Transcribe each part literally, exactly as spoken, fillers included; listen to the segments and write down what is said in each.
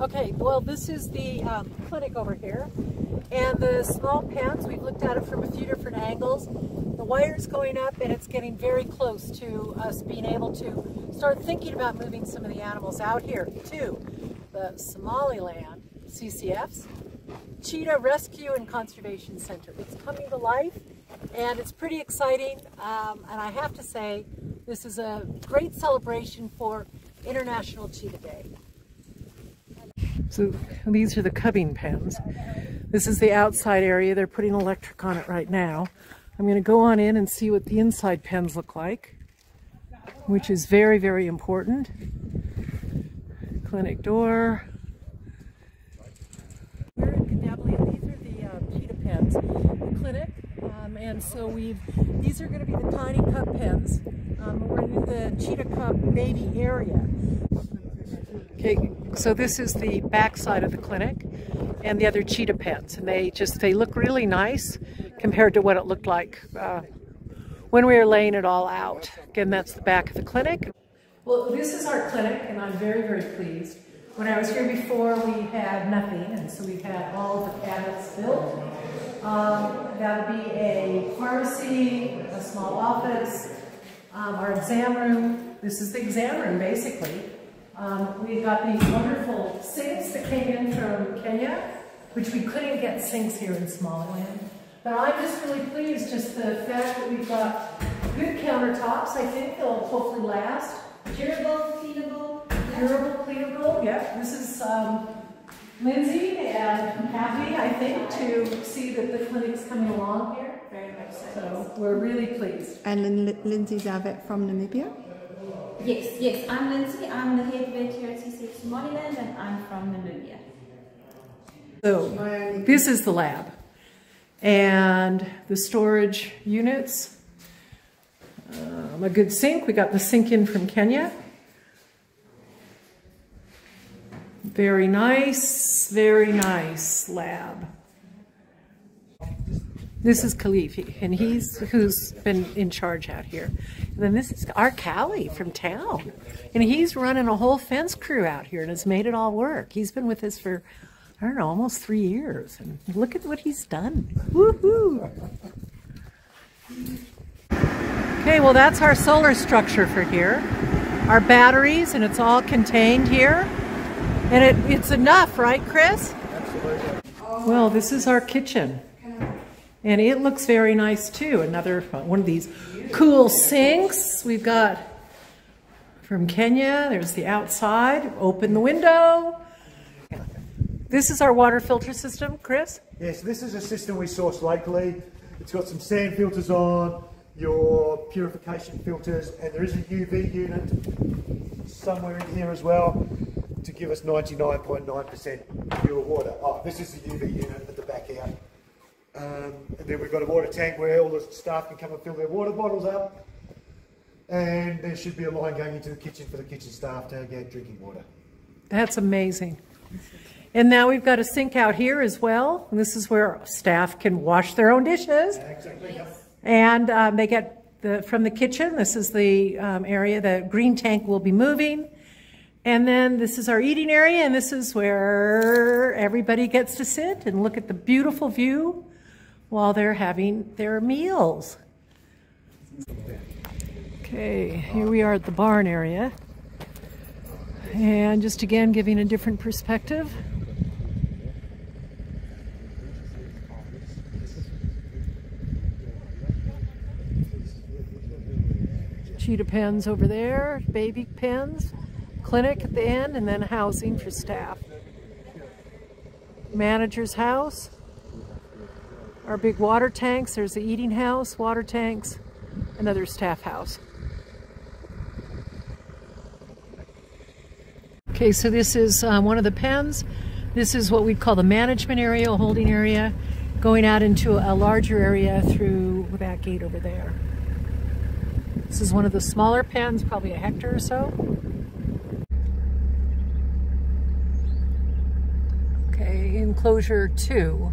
Okay, well this is the um, clinic over here, and the small pens, we've looked at it from a few different angles. The wire's going up and it's getting very close to us being able to start thinking about moving some of the animals out here to the Somaliland C C F's Cheetah Rescue and Conservation Center. It's coming to life and it's pretty exciting, um, and I have to say this is a great celebration for International Cheetah Day. So these are the cubbing pens. This is the outside area. They're putting electric on it right now. I'm going to go on in and see what the inside pens look like, which is very, very important. Clinic door. We're in Geed Deeble, and these are the uh, cheetah pens, the clinic. Um, and so we've, these are going to be the tiny cub pens. Um, we're in the cheetah cub baby area. Okay, so this is the back side of the clinic and the other cheetah pens, and they just they look really nice compared to what it looked like uh, when we were laying it all out. Again, that's the back of the clinic. Well, this is our clinic, and I'm very, very pleased. When I was here before, we had nothing, and so we've had all the cabinets built. Um, that would be a pharmacy, a small office, um, our exam room. This is the exam room, basically. Um, we've got these wonderful sinks that came in from Kenya, which we couldn't get sinks here in Somaliland. But I'm just really pleased, just the fact that we've got good countertops. I think they'll hopefully last. Durable, cleanable. Durable, cleanable, yeah. This is um, Lindsay, and I'm happy, I think, to see that the clinic's coming along here. Very much so. So we're really pleased. And Lindsay Zavet from Namibia. Yes, yes, I'm Lindsay, I'm the head vet here at C C F Somaliland, and I'm from Namibia. So, this is the lab, and the storage units, um, a good sink, we got the sink in from Kenya. Very nice, very nice lab. This is Khalif, and he's who's been in charge out here. And then this is our Cali from town, and he's running a whole fence crew out here and has made it all work. He's been with us for, I don't know, almost three years, and look at what he's done. Woohoo! Okay, well that's our solar structure for here. Our batteries, and it's all contained here. And it, it's enough, right, Chris? Absolutely. Well, this is our kitchen. And it looks very nice too. Another one of these cool sinks we've got from Kenya. There's the outside. Open the window. This is our water filter system, Chris? Yes, this is a system we source locally. It's got some sand filters on, your purification filters, and there is a U V unit somewhere in here as well to give us ninety-nine point nine percent pure water. Oh, this is the U V unit at the back out. Um, and then we've got a water tank where all the staff can come and fill their water bottles up, and there should be a line going into the kitchen for the kitchen staff to get drinking water. That's amazing. And now we've got a sink out here as well, and this is where staff can wash their own dishes. Exactly. Yes. And um, they get the, from the kitchen, this is the um, area the green tank will be moving. And then this is our eating area, and this is where everybody gets to sit and look at the beautiful view while they're having their meals. Okay, here we are at the barn area. And just again, giving a different perspective. Cheetah pens over there, baby pens, clinic at the end, and then housing for staff. Manager's house. Our big water tanks, there's the eating house, water tanks, another staff house. Okay, so this is um, one of the pens. This is what we call the management area, a holding area, going out into a larger area through that gate over there. This is one of the smaller pens, probably a hectare or so. Okay, enclosure two.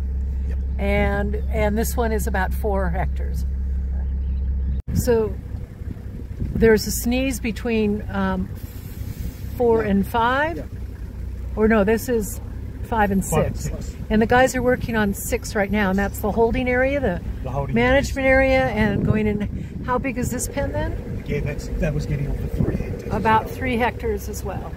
And, and this one is about four hectares. So there's a sneeze between um, four yeah. and five, yeah. or no, this is five and six. Five, and the guys are working on six right now, and that's the holding area, the, the holding management area, and going in. How big is this pen then? Yeah, that's, that was getting over three hectares. About well. three hectares as well.